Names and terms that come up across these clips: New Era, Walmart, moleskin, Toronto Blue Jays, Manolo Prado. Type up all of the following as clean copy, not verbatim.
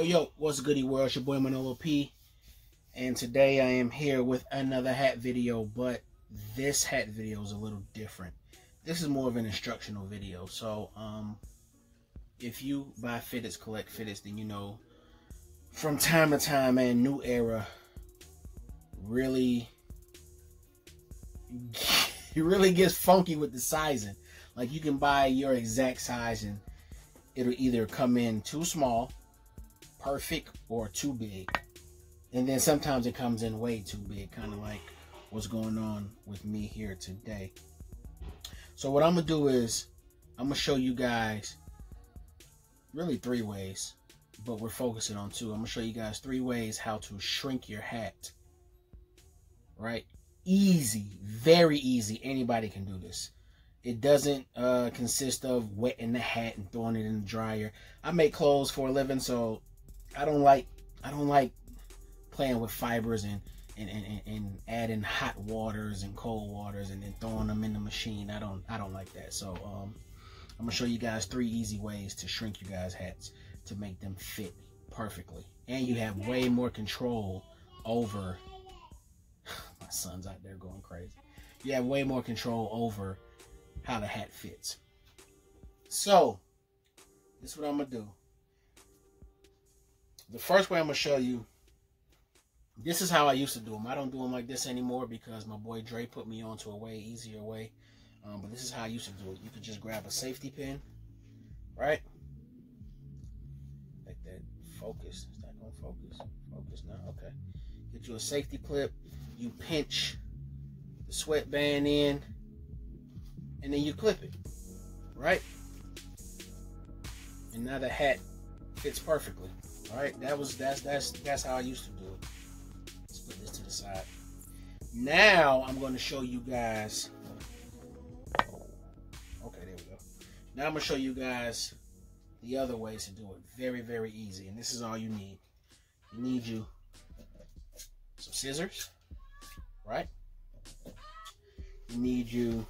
Yo, what's goody world? It's your boy Manolo P. And today I am here with another hat video, but this hat video is a little different. This is more of an instructional video. So, if you buy fitteds, collect fitteds, then you know from time to time, man, New Era really gets funky with the sizing. Like, you can buy your exact size and it'll either come in too small, perfect, or too big, and then sometimes it comes in way too big, kind of like what's going on with me here today. So what I'm gonna do is I'm gonna show you guys really three ways, but we're focusing on two. I'm gonna show you guys three ways how to shrink your hat, right? Easy, very easy. Anybody can do this. It doesn't consist of wetting the hat and throwing it in the dryer. I make clothes for a living, so I don't like playing with fibers and adding hot waters and cold waters and then throwing them in the machine. I don't like that. So I'm gonna show you guys three easy ways to shrink you guys' hats to make them fit perfectly, and you have way more control over. My son's out there going crazy. You have way more control over how the hat fits. So this is what I'm gonna do. The first way I'm going to show you, this is how I used to do them. I don't do them like this anymore because my boy Dre put me onto a way easier way. But this is how I used to do it. You could just grab a safety pin, right? Like that. Focus. It's not going to focus. Focus now. Okay. Get you a safety clip. You pinch the sweatband in, and then you clip it, right? And now the hat fits perfectly. All right, that's how I used to do it. Let's put this to the side. Now I'm going to show you guys. Okay, there we go. Now I'm going to show you guys the other ways to do it. Very, very easy, and this is all you need. You need some scissors, right? You need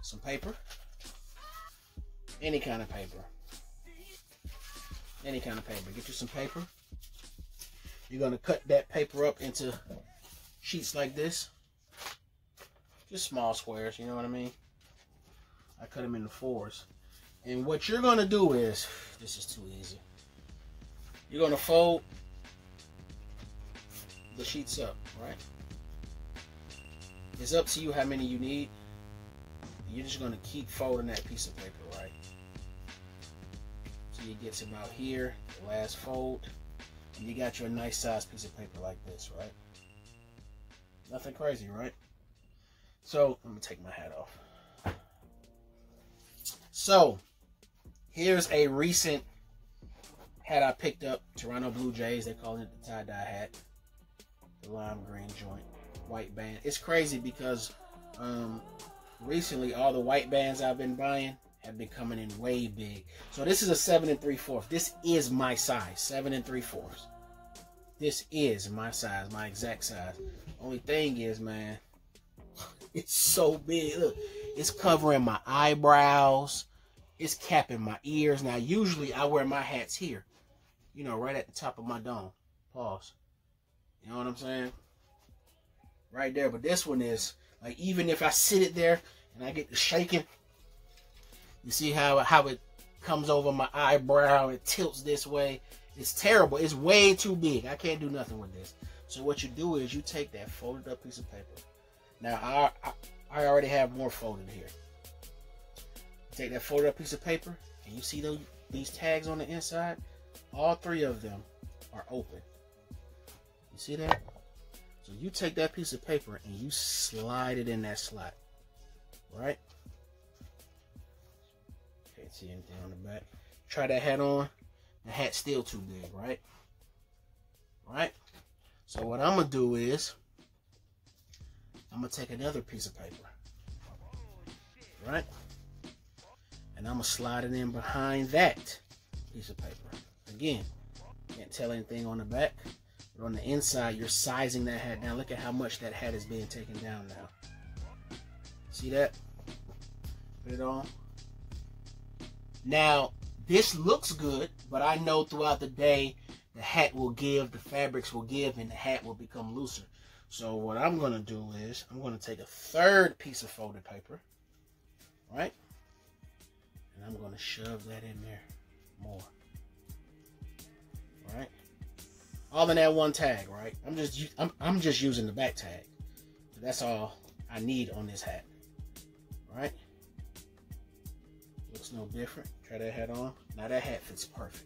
some paper, any kind of paper. Any kind of paper. Get you some paper. You're going to cut that paper up into sheets like this. Just small squares, you know what I mean? I cut them into fours. And what you're going to do is, this is too easy. You're going to fold the sheets up, right? It's up to you how many you need. You're just going to keep folding that piece of paper, right? You get some out here, the last fold, and you got your nice size piece of paper like this, right? Nothing crazy, right? So let me take my hat off. So here's a recent hat I picked up, Toronto Blue Jays. They call it the tie-dye hat, the lime green joint, white band. It's crazy because recently all the white bands I've been buying have been coming in way big. So this is a 7 3/4. This is my size, 7 3/4. This is my size, my exact size. Only thing is, man, it's so big. Look, it's covering my eyebrows. It's capping my ears. Now, usually I wear my hats here, you know, right at the top of my dome. Pause. You know what I'm saying? Right there. But this one is, like, even if I sit it there and I get to shaking, you see how it comes over my eyebrow, it tilts this way. It's terrible. It's way too big. I can't do nothing with this. So what you do is you take that folded up piece of paper. Now, I already have more folded here. You take that folded up piece of paper, and you see these tags on the inside? All three of them are open. You see that? So you take that piece of paper, and you slide it in that slot, right? See anything on the back? Try that hat on. The hat's still too big, right? Right? So what I'm gonna do is I'm gonna take another piece of paper, right? And I'm gonna slide it in behind that piece of paper. Again, can't tell anything on the back, but on the inside, you're sizing that hat down. Look at how much that hat is being taken down now. See that? Put it on. Now, This looks good, but I know throughout the day the hat will give, the fabrics will give, and the hat will become looser. So what I'm going to do is I'm going to take a third piece of folded paper, right? And I'm going to shove that in there more, right? All in that one tag, right? I'm just using the back tag. That's all I need on this hat, right? Looks no different. Try that hat on. Now that hat fits perfect.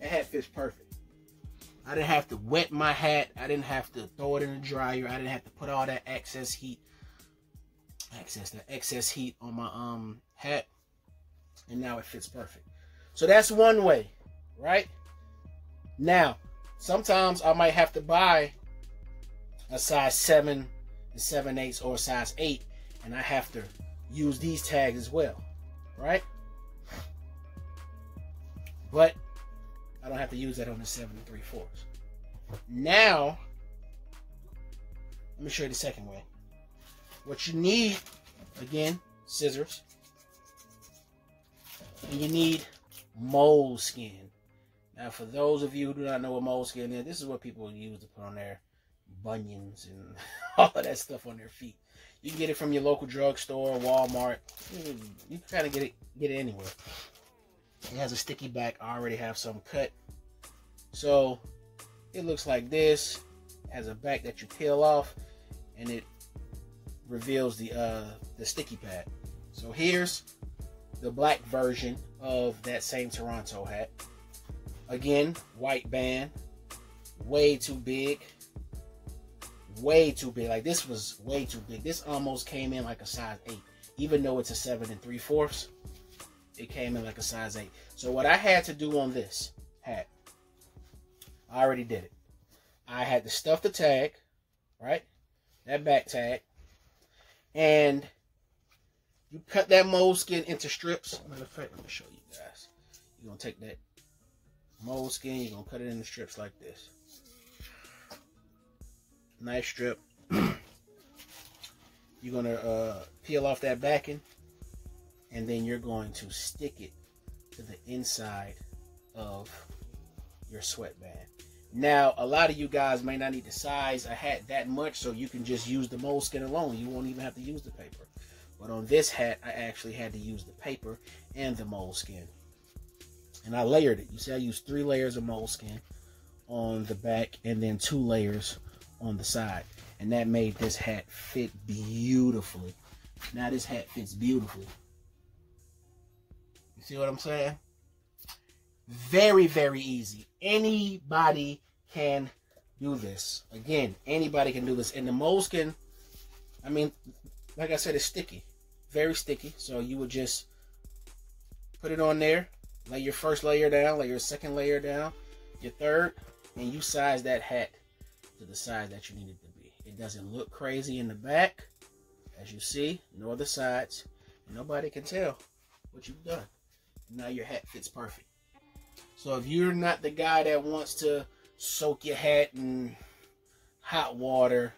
That hat fits perfect. I didn't have to wet my hat. I didn't have to throw it in the dryer. I didn't have to put all that excess heat on my hat. And now it fits perfect. So that's one way, right? Now, sometimes I might have to buy a size 7 7/8 or a size 8, and I have to use these tags as well, right? But I don't have to use that on the 7 3/4. Now, let me show you the second way. What you need, again, scissors, and you need moleskin. Now, for those of you who do not know what moleskin is, this is what people use to put on their bunions and all of that stuff on their feet. You can get it from your local drugstore, Walmart. You can kind of get it anywhere. It has a sticky back. I already have some cut, so it looks like this. It has a back that you peel off, and it reveals the sticky pad. So here's the black version of that same Toronto hat. Again, white band, way too big. Way too big. Like, this was way too big. This almost came in like a size 8. Even though it's a 7 3/4, it came in like a size 8. So what I had to do on this hat, I already did it. I had to stuff the tag, right? That back tag. And you cut that moleskin into strips. Matter of fact, let me show you guys. You're going to take that moleskin, you're going to cut it into strips like this. Nice strip. You're going to peel off that backing, and then you're going to stick it to the inside of your sweatband. Now, a lot of you guys may not need to size a hat that much, so you can just use the moleskin alone. You won't even have to use the paper. But on this hat, I actually had to use the paper and the moleskin. And I layered it. You see, I used 3 layers of moleskin on the back and then 2 layers on the side, and that made this hat fit beautifully. Now this hat fits beautifully. You see what I'm saying? Very, very easy. Anybody can do this. Again, anybody can do this. And the moleskin, I mean, like I said, it's sticky, very sticky. So you would just put it on there, lay your first layer down, lay your second layer down, your third, and you size that hat to the size that you need it to be. It doesn't look crazy in the back, as you see, nor the sides. Nobody can tell what you've done. Now your hat fits perfect. So if you're not the guy that wants to soak your hat in hot water,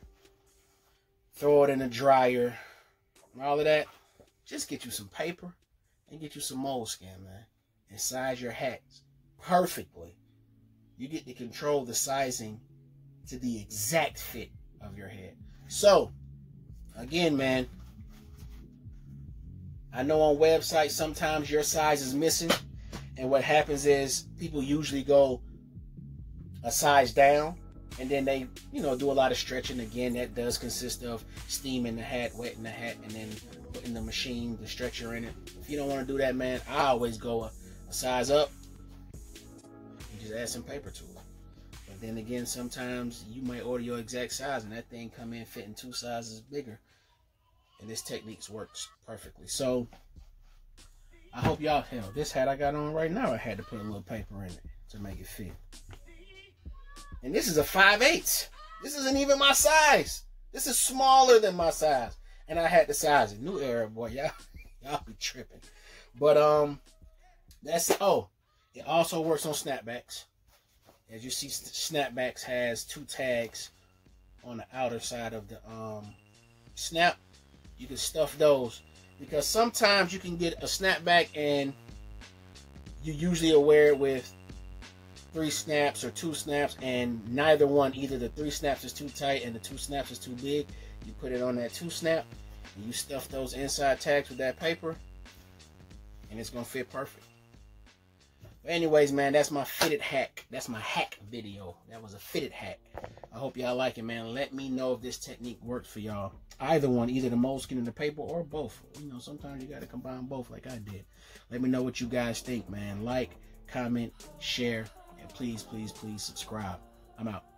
throw it in a dryer, and all of that, just get you some paper and get you some moleskin, man, and size your hats perfectly. You get to control the sizing to the exact fit of your head. So, again, man, I know on websites sometimes your size is missing, and what happens is people usually go a size down, and then they, you know, do a lot of stretching. Again, that does consist of steaming the hat, wetting the hat, and then putting the machine, the stretcher in it. If you don't want to do that, man, I always go a size up and just add some paper to it. Then again, sometimes you might order your exact size and that thing come in fitting 2 sizes bigger, and this technique works perfectly. So I hope y'all, hell, this hat I got on right now, I had to put a little paper in it to make it fit. And this is a 5/8. This isn't even my size. This is smaller than my size, and I had to size it. New Era, boy, y'all be tripping. But that's, oh, it also works on snapbacks. As you see, snapbacks has 2 tags on the outer side of the snap. You can stuff those, because sometimes you can get a snapback and you usually are wear it with 3 snaps or 2 snaps, and neither one, either the 3 snaps is too tight and the 2 snaps is too big, you put it on that 2 snap, and you stuff those inside tags with that paper, and it's gonna fit perfect. But anyways, man, that's my fitted hack. That's my hack video. That was a fitted hack. I hope y'all like it, man. Let me know if this technique works for y'all. Either one, either the moleskin and the paper or both. You know, sometimes you gotta combine both like I did. Let me know what you guys think, man. Like, comment, share. Please, please, please subscribe. I'm out.